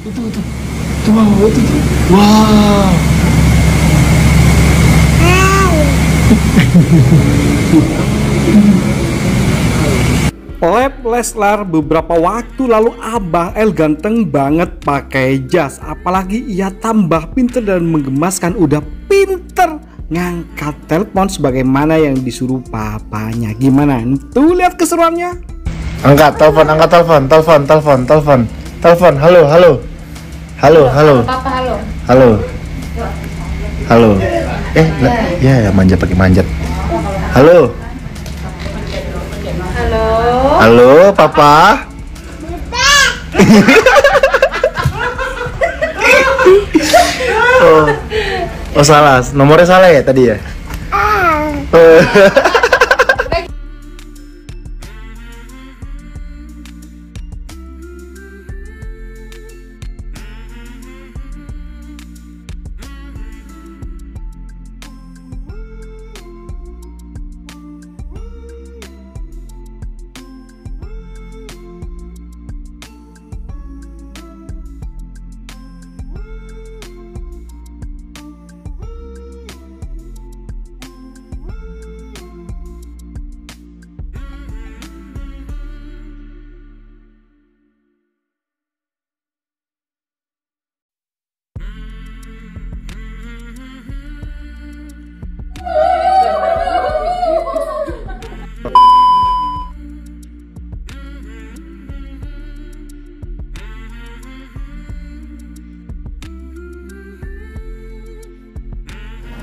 Itu, wow, itu. Wow. Lab Leslar beberapa waktu lalu Abah El ganteng banget pakai jas, apalagi ia tambah pinter dan menggemaskan. Udah pinter ngangkat telepon sebagaimana yang disuruh papanya. Gimana? Tuh lihat keseruannya. Angkat telepon, angkat telepon, telepon, telepon, telepon, telepon. Halo, halo, halo, halo, halo, halo, halo. Ya manjat pakai manjat. Halo. Halo. Halo, Papa. Oh, salah. Nomornya salah ya tadi ya?